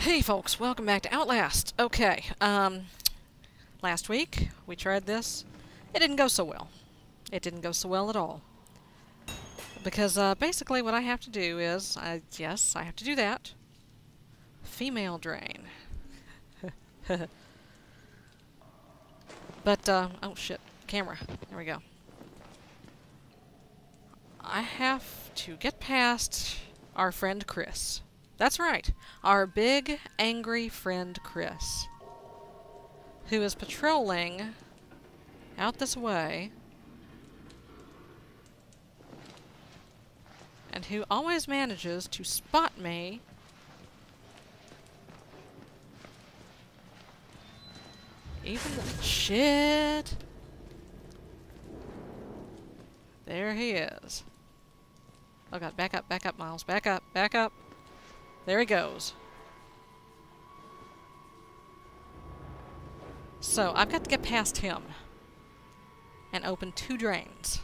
Hey folks, welcome back to Outlast. Okay, last week we tried this. It didn't go so well. It didn't go so well at all. Because basically what I have to do is, yes, I have to do that. Female drain. But, oh shit, camera. There we go. I have to get past our friend Chris. That's right, our big, angry friend Chris, who is patrolling out this way, and who always manages to spot me even though... Shit! There he is. Oh god, back up, Miles, back up! There he goes. So, I've got to get past him and open two drains.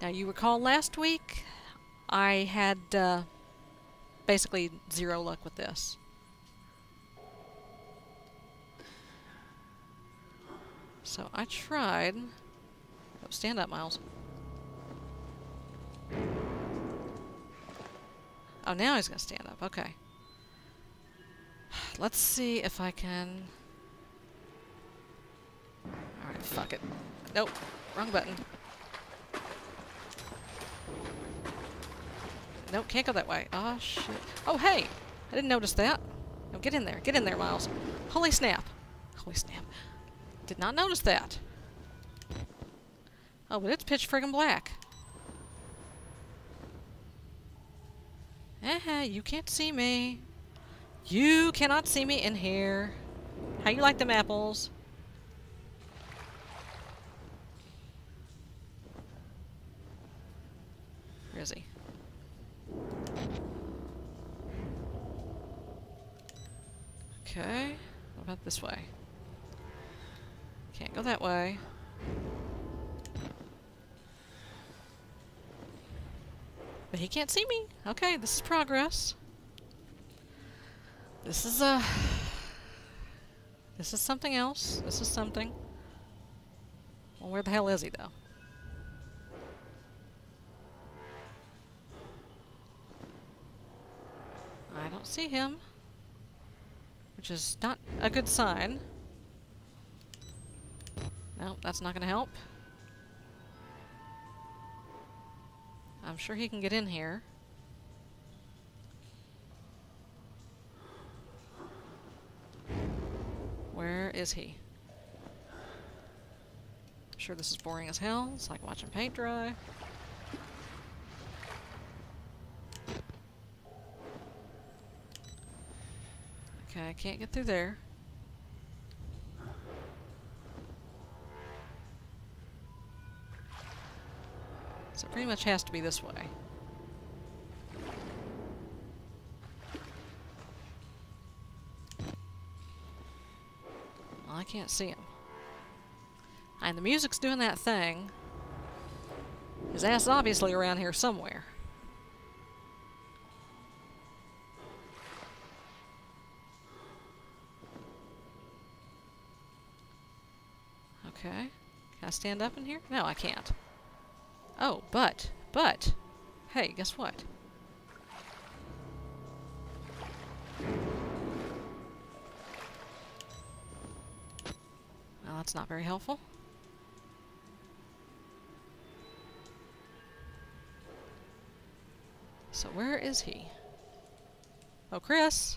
Now, you recall last week I had basically zero luck with this. So, I tried... Oh, stand up, Miles. Oh, now he's gonna stand up. Okay. Let's see if I can... Alright, fuck it. Nope. Wrong button. Nope, can't go that way. Oh, shit. Oh, hey! I didn't notice that. No, get in there. Get in there, Miles. Holy snap. Holy snap. Did not notice that. Oh, but it's pitch friggin' black. You can't see me. You cannot see me in here. How you like them apples? Where is he? Okay. What about this way? Can't go that way. But he can't see me. Okay, this is progress. This is a... This is something else. This is something. Well, where the hell is he, though? I don't see him. Which is not a good sign. No, that's not gonna help. I'm sure he can get in here. Where is he? I'm sure this is boring as hell. It's like watching paint dry. Okay, I can't get through there. So it pretty much has to be this way. Well, I can't see him. And the music's doing that thing. His ass is obviously around here somewhere. Okay. Can I stand up in here? No, I can't. Oh, but, hey, guess what? Well, that's not very helpful. So where is he? Oh, Chris!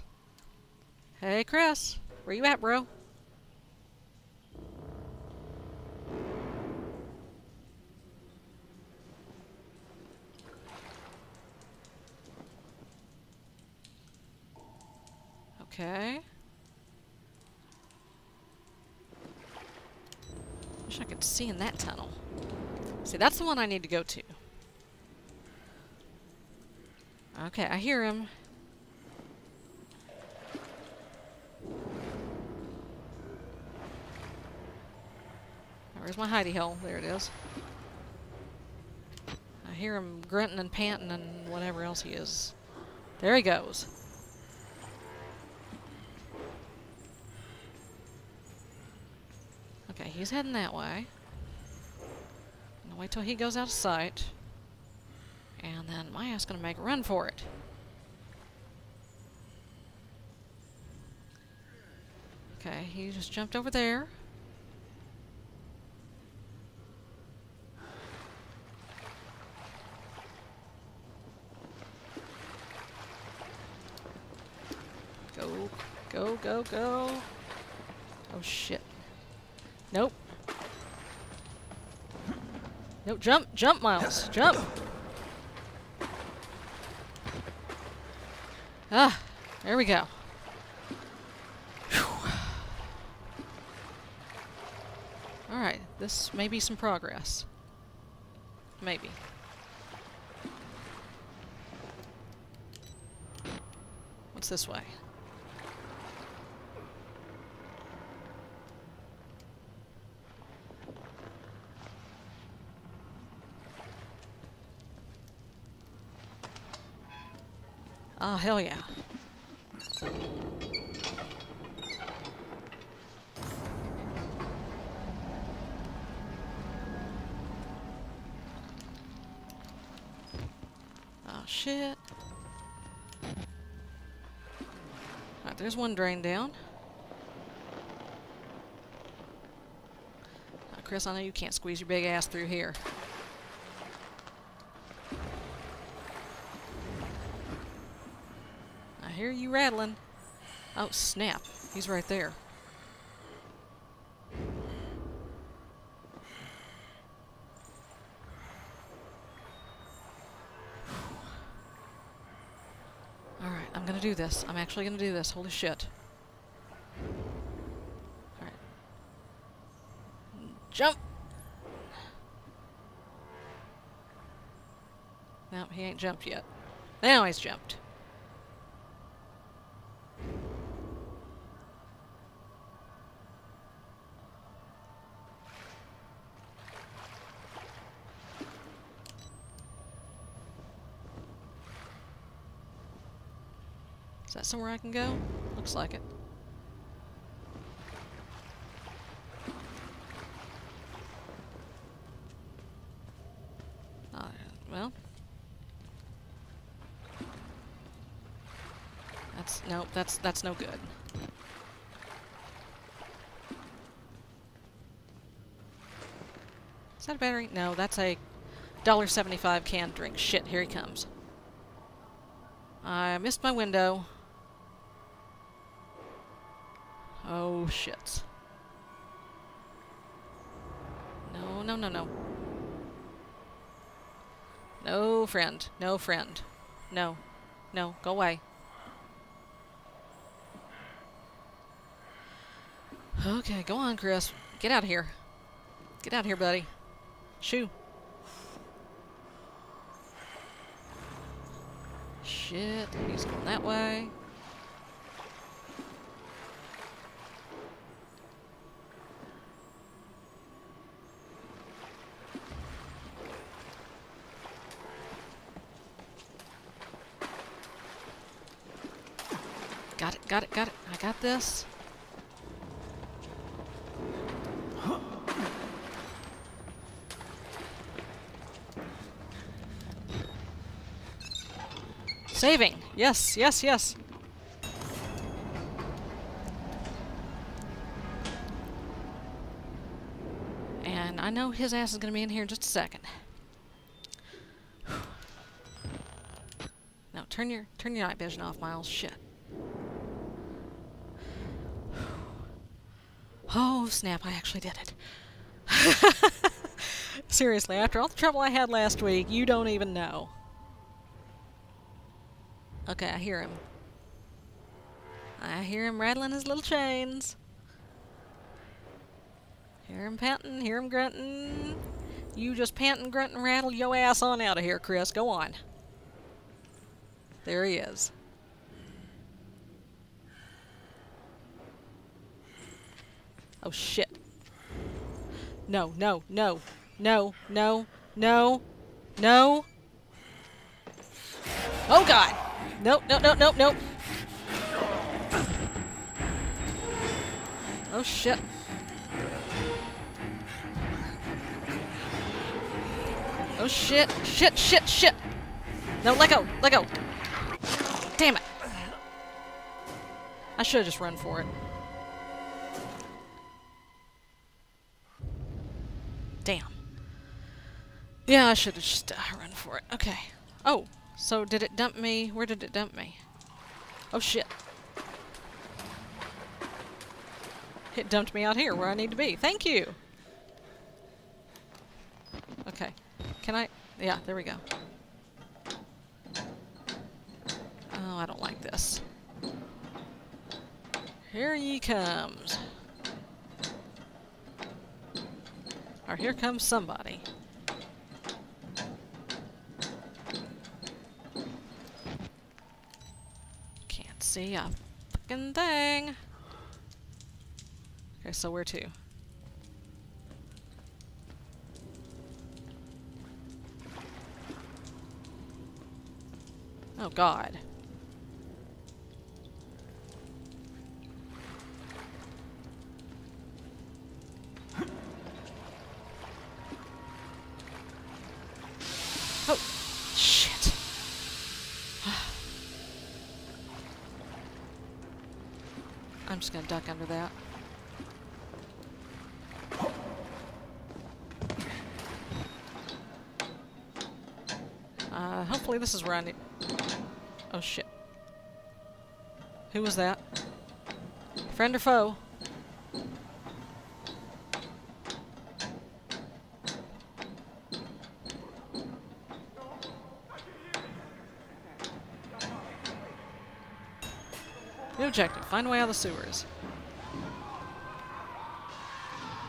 Hey, Chris! Where you at, bro? Okay. Wish I could see in that tunnel. See, that's the one I need to go to. Okay, I hear him. Where's my hidey hole? There it is. I hear him grunting and panting and whatever else he is. There he goes. He's heading that way. I'm gonna wait till he goes out of sight. And then my ass gonna make a run for it. Okay, he just jumped over there. Go, go, go, go. Oh, shit. Nope. No, jump, jump, Miles, jump. Ah, there we go. Alright, this may be some progress. Maybe. What's this way? Oh, hell yeah. Oh, shit. Alright, there's one drain down. Now, Chris, I know you can't squeeze your big ass through here. Hear you rattling. Oh, snap. He's right there. Alright, I'm gonna do this. I'm actually gonna do this. Holy shit. Alright. Jump! Nope, he ain't jumped yet. Now he's jumped. Is that somewhere I can go? Looks like it. Well. That's, no, that's no good. Is that a battery? No, that's a $1.75 canned drink. Shit, here he comes. I missed my window. Oh, shit. No, no, no, no. No, friend. No, friend. No. No, go away. Okay, go on, Chris. Get out of here. Get out of here, buddy. Shoo. Shit, he's going that way. Got it, got it, got it. I got this. Saving. Yes, yes, yes. And I know his ass is going to be in here in just a second. Now turn your night vision off, Miles. Shit. Oh, snap, I actually did it. Seriously, after all the trouble I had last week, you don't even know. Okay, I hear him. I hear him rattling his little chains. Hear him panting, hear him grunting. You just pant and grunt and rattle your ass on out of here, Chris. Go on. There he is. Oh, shit. No, no, no, no, no, no, no. Oh, God. Nope, nope, nope, nope, nope. Oh, shit. Oh shit, shit, shit, shit! No, let go, let go! Damn it! I should've just run for it. Damn. Yeah, I should've just run for it. Okay. Oh, so did it dump me? Where did it dump me? Oh shit. It dumped me out here where I need to be. Thank you! Okay. Can I? Yeah, there we go. Oh, I don't like this. Here ye comes. Or here comes somebody. Can't see a fucking thing. Okay, so where to? Oh God. I'm just gonna duck under that. Hopefully this is where I need... Oh shit. Who was that? Friend or foe? Objective. Find a way out of the sewers.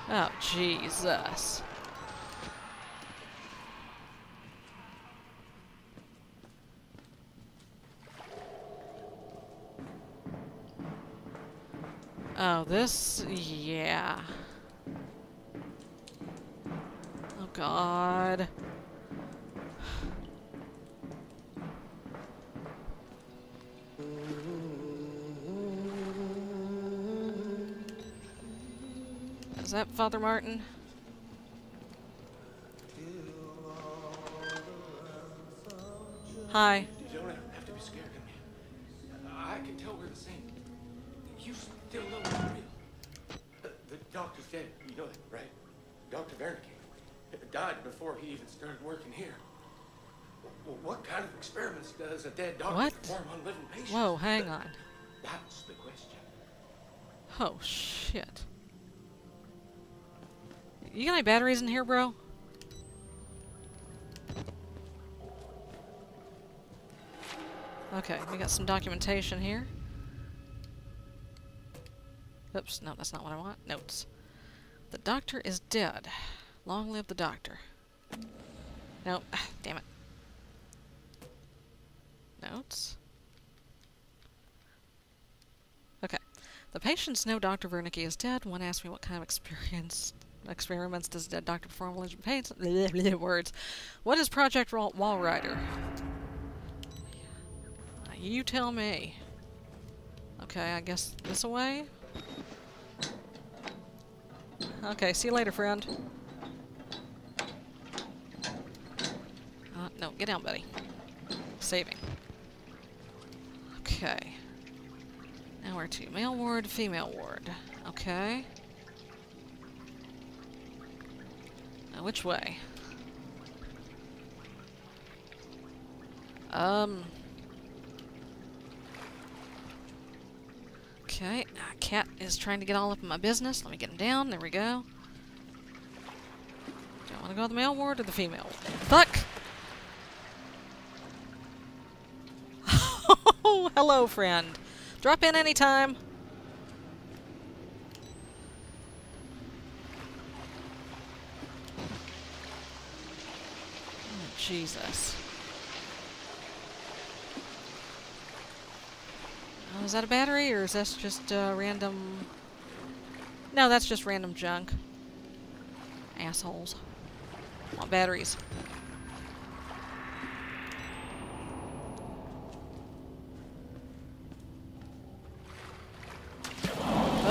Oh, Jesus. Oh, this... yeah. Oh, God. Is that Father Martin? Hi. You don't have to be scared of me. I can tell we're the same. You still know what's real. The doctor's dead. You know that, right? Dr. Wernicke died before he even started working here. Well, what kind of experiments does a dead doctor perform on living patients? Whoa, hang on. That's the question. Oh, shit. You got any batteries in here, bro? Okay, we got some documentation here. Oops, no, that's not what I want. Notes. The doctor is dead. Long live the doctor. No, damn it. Notes. Okay. The patients know Dr. Wernicke is dead. One asked me what kind of experiments does the doctor perform on patients? Words. What is Project Wall Rider? You tell me. Okay, I guess this away. Okay, see you later, friend. No, get down, buddy. Saving. Okay. Now we're to male ward, female ward. Okay. Which way? Okay, a cat is trying to get all up in my business. Let me get him down. There we go. Do I want to go to the male ward or the female ward? Fuck! Oh, hello, friend. Drop in anytime. Jesus. Oh, is that a battery or is that just random... No, that's just random junk. Assholes. I want batteries.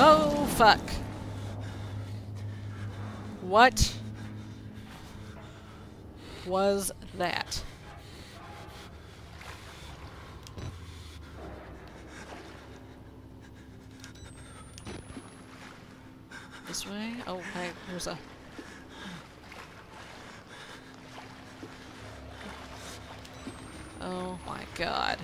Oh, fuck. What? was that? This way? Oh, hey, there's a... Oh my god.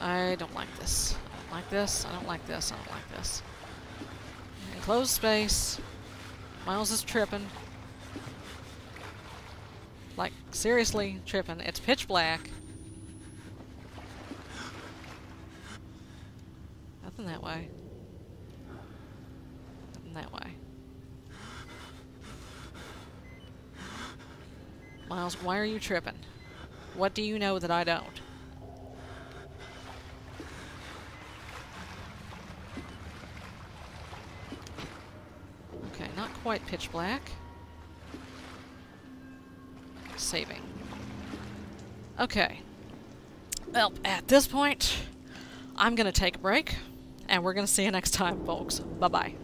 I don't like this. I don't like this. I don't like this. I don't like this. Enclosed space. Miles is tripping. Like, seriously tripping. It's pitch black. Nothing that way. Nothing that way. Miles, why are you tripping? What do you know that I don't? Okay, not quite pitch black. Saving. Okay. Well, at this point, I'm gonna take a break, and we're gonna see you next time, folks. Bye-bye.